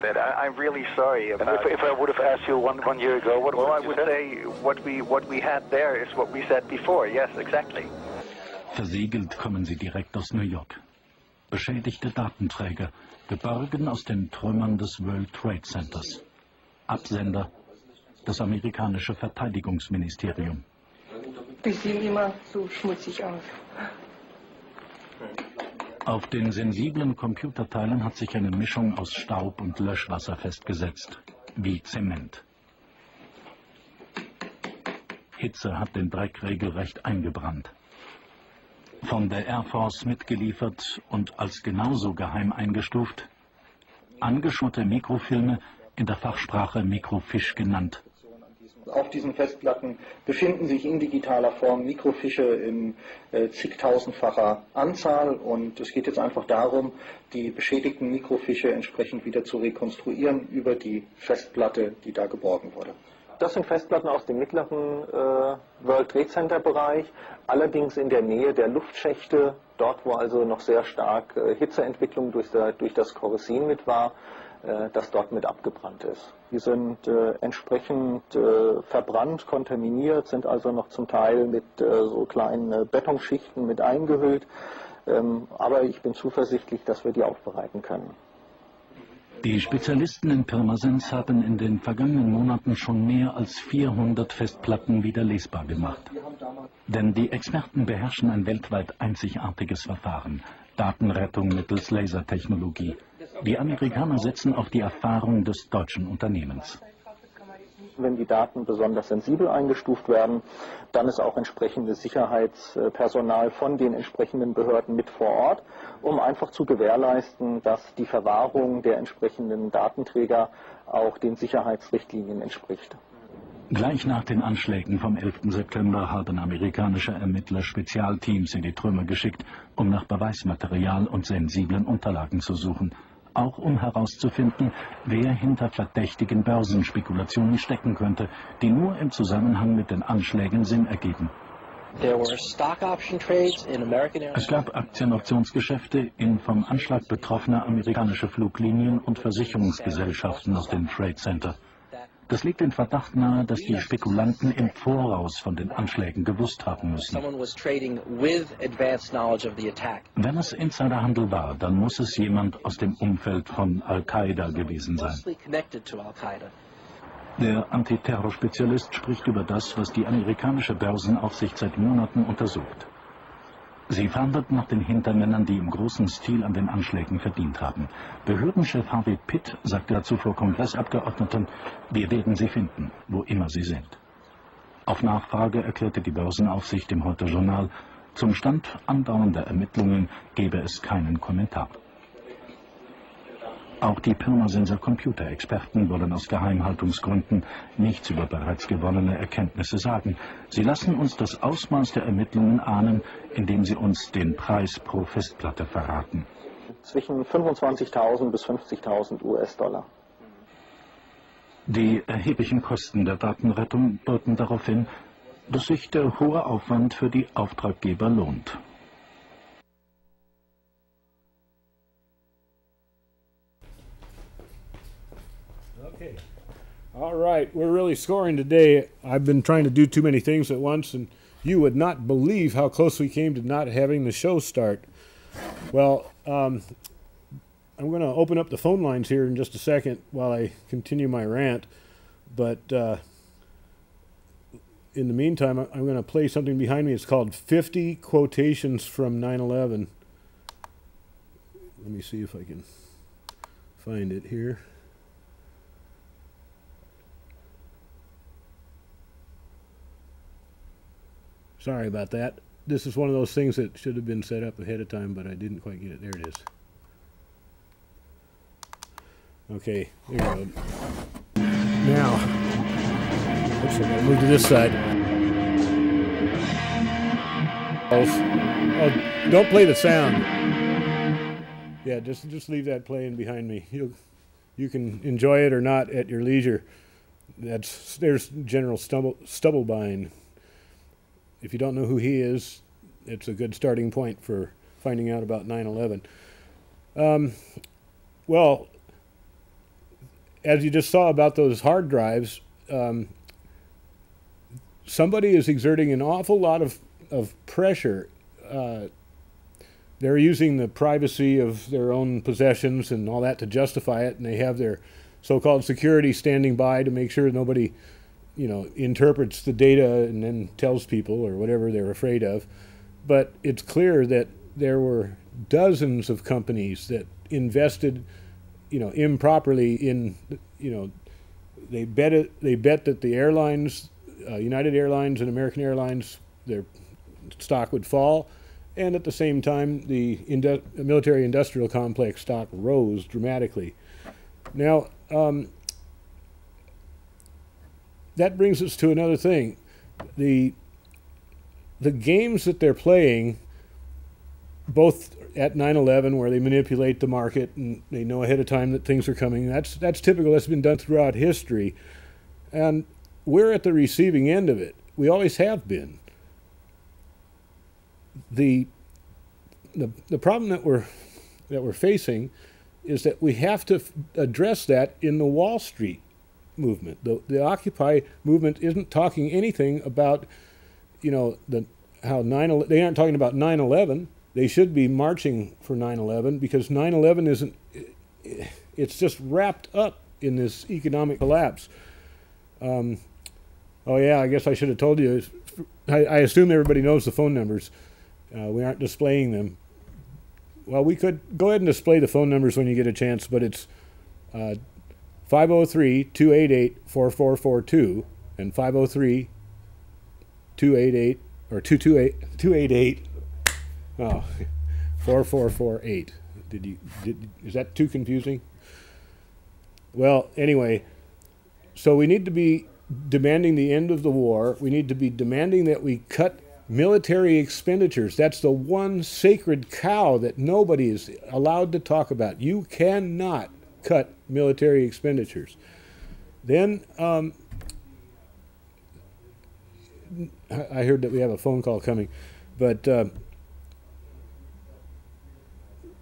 That I'm really sorry about. And if I would have asked you one year ago, what well, would I you would said? Say what we had there is what we said before. Yes, exactly. Versiegelt kommen sie direkt aus New York. Beschädigte Datenträger, geborgen aus den Trümmern des World Trade Centers. Absender, das amerikanische Verteidigungsministerium. Die sehen immer so schmutzig aus. Auf den sensiblen Computerteilen hat sich eine Mischung aus Staub und Löschwasser festgesetzt, wie Zement. Hitze hat den Dreck regelrecht eingebrannt. Von der Air Force mitgeliefert und als genauso geheim eingestuft, angeschutte Mikrofilme, in der Fachsprache Mikrofisch genannt. Auf diesen Festplatten befinden sich in digitaler Form Mikrofische in zigtausendfacher Anzahl, und es geht jetzt einfach darum, die beschädigten Mikrofische entsprechend wieder zu rekonstruieren über die Festplatte, die da geborgen wurde. Das sind Festplatten aus dem mittleren World Trade Center Bereich, allerdings in der Nähe der Luftschächte, dort wo also noch sehr stark Hitzeentwicklung durch das Kerosin mit war, das dort mit abgebrannt ist. Die sind entsprechend verbrannt, kontaminiert, sind also noch zum Teil mit so kleinen Betonschichten mit eingehüllt. Aber ich bin zuversichtlich, dass wir die aufbereiten können. Die Spezialisten in Pirmasens hatten in den vergangenen Monaten schon mehr als 400 Festplatten wieder lesbar gemacht. Denn die Experten beherrschen ein weltweit einzigartiges Verfahren, Datenrettung mittels Lasertechnologie. Die Amerikaner setzen auf die Erfahrung des deutschen Unternehmens. Wenn die Daten besonders sensibel eingestuft werden, dann ist auch entsprechendes Sicherheitspersonal von den entsprechenden Behörden mit vor Ort, um einfach zu gewährleisten, dass die Verwahrung der entsprechenden Datenträger auch den Sicherheitsrichtlinien entspricht. Gleich nach den Anschlägen vom 11. September haben amerikanische Ermittler Spezialteams in die Trümmer geschickt, um nach Beweismaterial und sensiblen Unterlagen zu suchen. Auch um herauszufinden, wer hinter verdächtigen Börsenspekulationen stecken könnte, die nur im Zusammenhang mit den Anschlägen Sinn ergeben. Es gab Aktienoptionsgeschäfte in vom Anschlag betroffener amerikanische Fluglinien und Versicherungsgesellschaften aus dem Trade Center. Das legt den Verdacht nahe, dass die Spekulanten im Voraus von den Anschlägen gewusst haben müssen. Wenn es Insiderhandel war, dann muss es jemand aus dem Umfeld von Al-Qaida gewesen sein. Der Antiterror-Spezialist spricht über das, was die amerikanische Börsenaufsicht seit Monaten untersucht. Sie fahndet nach den Hintermännern, die im großen Stil an den Anschlägen verdient haben. Behördenchef Harvey Pitt sagte dazu vor Kongressabgeordneten, wir werden sie finden, wo immer sie sind. Auf Nachfrage erklärte die Börsenaufsicht im Heute-Journal, zum Stand andauernder Ermittlungen gebe es keinen Kommentar. Auch die Permasensor-Computerexperten wollen aus Geheimhaltungsgründen nichts über bereits gewonnene Erkenntnisse sagen. Sie lassen uns das Ausmaß der Ermittlungen ahnen, indem sie uns den Preis pro Festplatte verraten. Zwischen 25.000 bis 50.000 US-Dollar. Die erheblichen Kosten der Datenrettung deuten darauf hin, dass sich der hohe Aufwand für die Auftraggeber lohnt. Okay. All right. We're really scoring today. I've been trying to do too many things at once, and you would not believe how close we came to not having the show start. Well, I'm going to open up the phone lines here in just a second while I continue my rant. But in the meantime, I'm going to play something behind me. It's called 50 Quotations from 9/11. Let me see if I can find it here. Sorry about that. This is one of those things that should have been set up ahead of time, but I didn't quite get it. There it is. Okay, there we go. Now, oops, I'm gonna move to this side. Oh, don't play the sound. Yeah, just leave that playing behind me. You can enjoy it or not at your leisure. There's General Stubblebine. If you don't know who he is, it's a good starting point for finding out about 9/11. Well, as you just saw about those hard drives, somebody is exerting an awful lot of pressure. They're using the privacy of their own possessions and all that to justify it, and they have their so-called security standing by to make sure nobody, interprets the data and then tells people or whatever they're afraid of. But it's clear that there were dozens of companies that invested, improperly in, they bet that the airlines, United Airlines and American Airlines, their stock would fall. And at the same time, the military-industrial complex stock rose dramatically. Now, that brings us to another thing. The games that they're playing, both at 9/11, where they manipulate the market and they know ahead of time that things are coming, that's typical. That's been done throughout history. And we're at the receiving end of it. We always have been. The problem that we're facing is that we have to address that in the Wall Street movement. The Occupy movement isn't talking anything about, they aren't talking about 9/11. They should be marching for 9/11 because 9/11 isn't. It's just wrapped up in this economic collapse. Oh yeah, I guess I should have told you. I assume everybody knows the phone numbers. We aren't displaying them. Well, we could go ahead and display the phone numbers when you get a chance, but it's 503-288-4442 and 503-288 or 288 oh, 4448. Is that too confusing? Well, anyway, so we need to be demanding the end of the war. We need to be demanding that we cut military expenditures. That's the one sacred cow that nobody is allowed to talk about. You cannot cut military expenditures. Then I heard that we have a phone call coming, but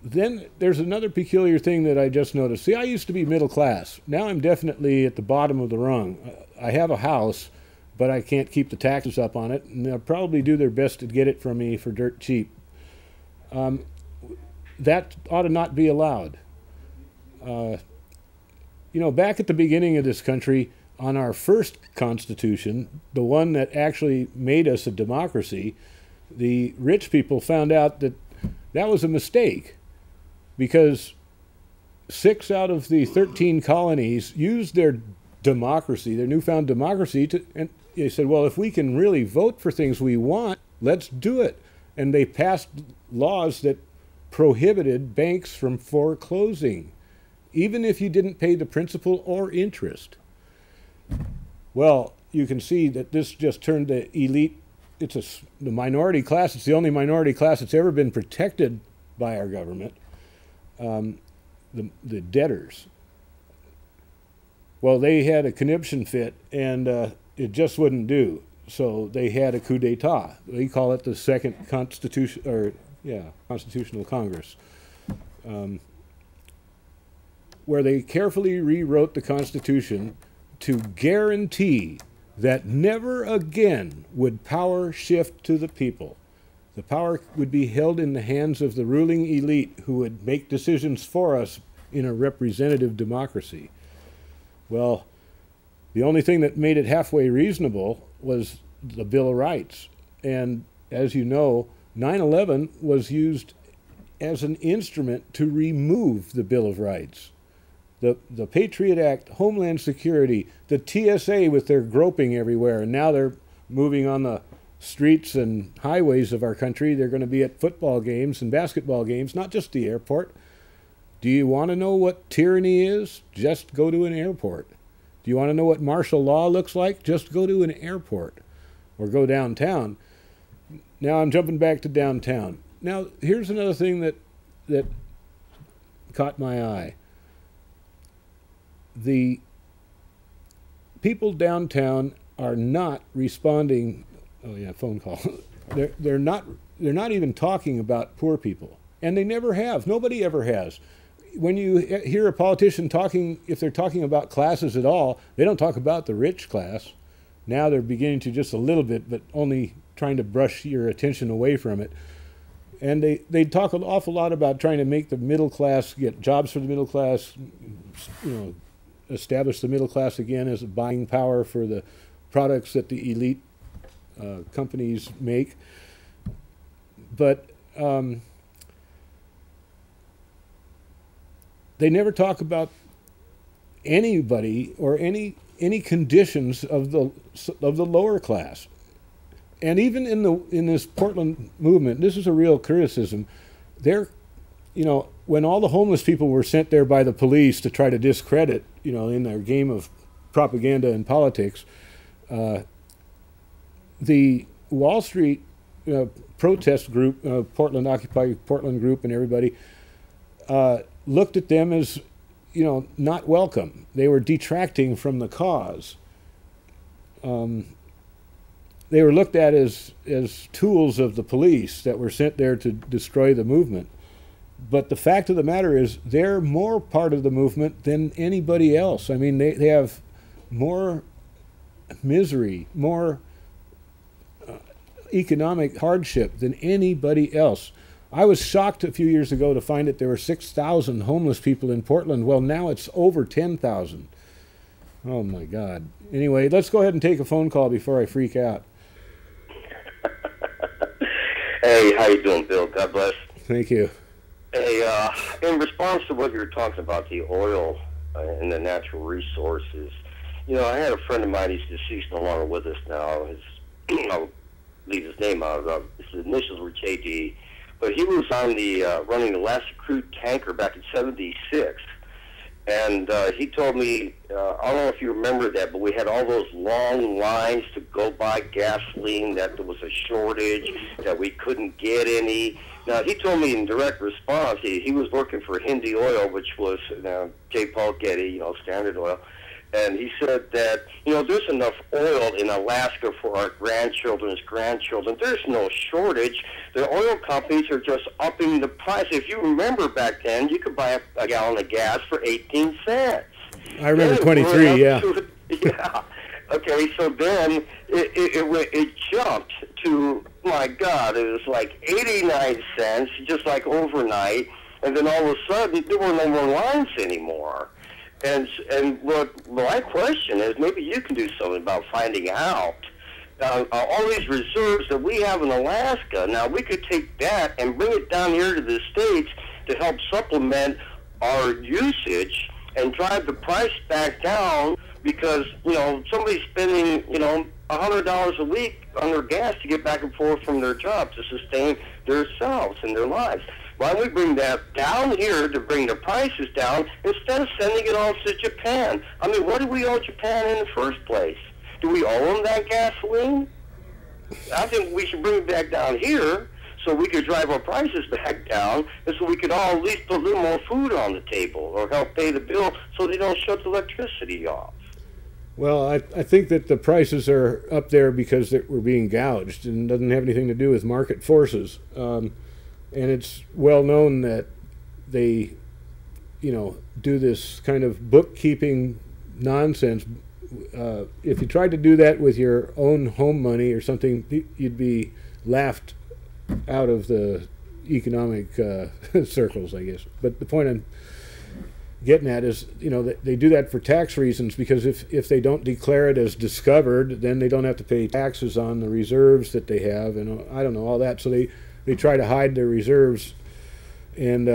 then there's another peculiar thing that I just noticed. See, I used to be middle class. Now I'm definitely at the bottom of the rung. I have a house, but I can't keep the taxes up on it, and they'll probably do their best to get it from me for dirt cheap. That ought to not be allowed. Back at the beginning of this country, on our first Constitution, the one that actually made us a democracy, the rich people found out that that was a mistake because 6 out of the 13 colonies used their democracy, their newfound democracy, and they said, well, if we can really vote for things we want, let's do it. And they passed laws that prohibited banks from foreclosing, even if you didn't pay the principal or interest. Well, you can see that this just turned the elite, the minority class, it's the only minority class that's ever been protected by our government, the debtors. Well, they had a conniption fit, and it just wouldn't do. So they had a coup d'etat. They call it the Second Constitutional Congress, where they carefully rewrote the Constitution to guarantee that never again would power shift to the people. The power would be held in the hands of the ruling elite, who would make decisions for us in a representative democracy. Well, the only thing that made it halfway reasonable was the Bill of Rights. And as you know, 9/11 was used as an instrument to remove the Bill of Rights. The Patriot Act, Homeland Security, the TSA with their groping everywhere, and now they're moving on the streets and highways of our country. They're going to be at football games and basketball games, not just the airport. Do you want to know what tyranny is? Just go to an airport. Do you want to know what martial law looks like? Just go to an airport or go downtown. Now I'm jumping back to downtown. Now, here's another thing that caught my eye. The people downtown are not responding. Oh yeah, phone call. they're not even talking about poor people, and they never have. Nobody ever has. when you hear a politician talking, if they're talking about classes at all, they don't talk about the rich class. Now they're beginning to just a little bit, but only trying to brush your attention away from it. And they talk an awful lot about trying to make the middle class, get jobs for the middle class, you know, establish the middle class again as a buying power for the products that the elite companies make. But they never talk about anybody or any conditions of the lower class. And even in this Portland movement, this is a real criticism. They're, you know, when all the homeless people were sent there by the police to try to discredit, you know, in their game of propaganda and politics, the Wall Street protest group, Portland Occupy Portland group, and everybody looked at them as, you know, not welcome. They were detracting from the cause. They were looked at as tools of the police that were sent there to destroy the movement. But the fact of the matter is they're more part of the movement than anybody else. I mean, they have more misery, more economic hardship than anybody else. I was shocked a few years ago to find that there were 6,000 homeless people in Portland. Well, now it's over 10,000. Oh, my God. Anyway, let's go ahead and take a phone call before I freak out. Hey, how you doing, Bill? God bless. Thank you. Hey, in response to what you were talking about, the oil and the natural resources, you know, I had a friend of mine, he's deceased, no longer with us now. I'll leave his name out of it. His initials were J.D., but he was on the running the last crude tanker back in '76, and he told me, I don't know if you remember that, but we had all those long lines to go buy gasoline, that there was a shortage, that we couldn't get any. Now, he told me in direct response, he was working for Hindi Oil, which was J. Paul Getty, you know, Standard Oil, and he said that, you know, there's enough oil in Alaska for our grandchildren's grandchildren. There's no shortage. The oil companies are just upping the price. If you remember back then, you could buy a gallon of gas for 18 cents. I remember 23, yeah. Yeah. Okay, so then it jumped to, my God, it was like 89 cents, just like overnight. And then all of a sudden, there were no more lines anymore. And what my question is, maybe you can do something about finding out all these reserves that we have in Alaska. Now, we could take that and bring it down here to the States to help supplement our usage and drive the price back down because, you know, somebody's spending, you know, $100 a week on their gas to get back and forth from their job to sustain themselves and their lives. Why don't we bring that down here to bring the prices down instead of sending it all to Japan? I mean, what do we owe Japan in the first place? Do we owe them that gasoline? I think we should bring it back down here so we could drive our prices back down and so we could all at least put a little more food on the table or help pay the bill so they don't shut the electricity off. Well, I think that the prices are up there because we're being gouged and it doesn't have anything to do with market forces. And it's well known that they, you know, do this kind of bookkeeping nonsense. If you tried to do that with your own home money or something, you'd be laughed out of the economic circles, I guess. But the point I'm getting at is, you know, they do that for tax reasons because if they don't declare it as discovered, then they don't have to pay taxes on the reserves that they have and I don't know, all that. So they try to hide their reserves, and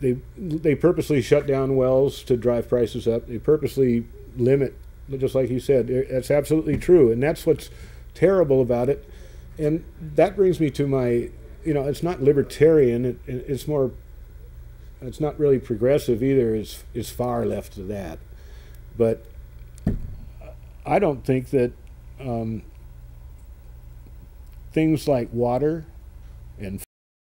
they purposely shut down wells to drive prices up. They purposely limit, just like you said. That's absolutely true, and that's what's terrible about it. And that brings me to my, you know, it's not libertarian. It's more, it's not really progressive either. It's far left of that, but I don't think that. Things like water and